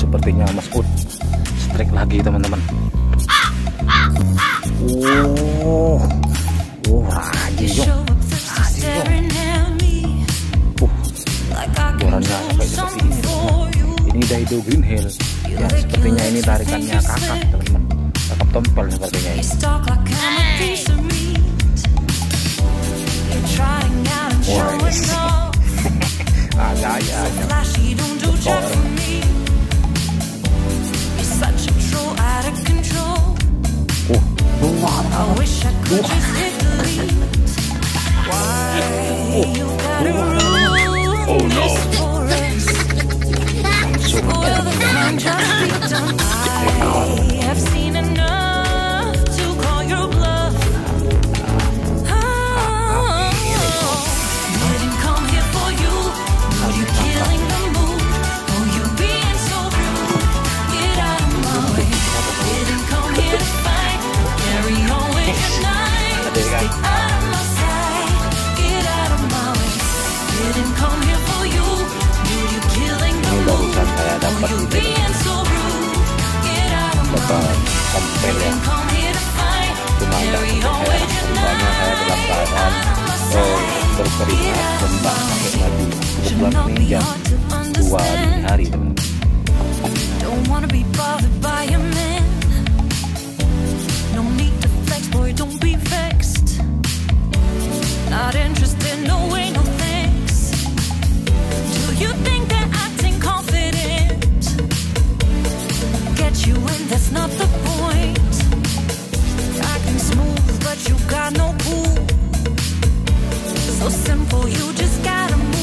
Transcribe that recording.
sepertinya Mas Ud strike lagi, teman-teman. Borannya sampai seperti ini, teman-teman. Ini Daido Green Hill. Ya, sepertinya ini tarikannya kakap, teman-teman. Kakap tompel sepertinya ini. Don't wanna be bothered by a man. No need to flex, boy, don't be vexed. Not interested, no way, no thanks. Do you think that acting confident get you in? That's not the point. Acting smooth, but you got no cool. So simple, you just gotta move.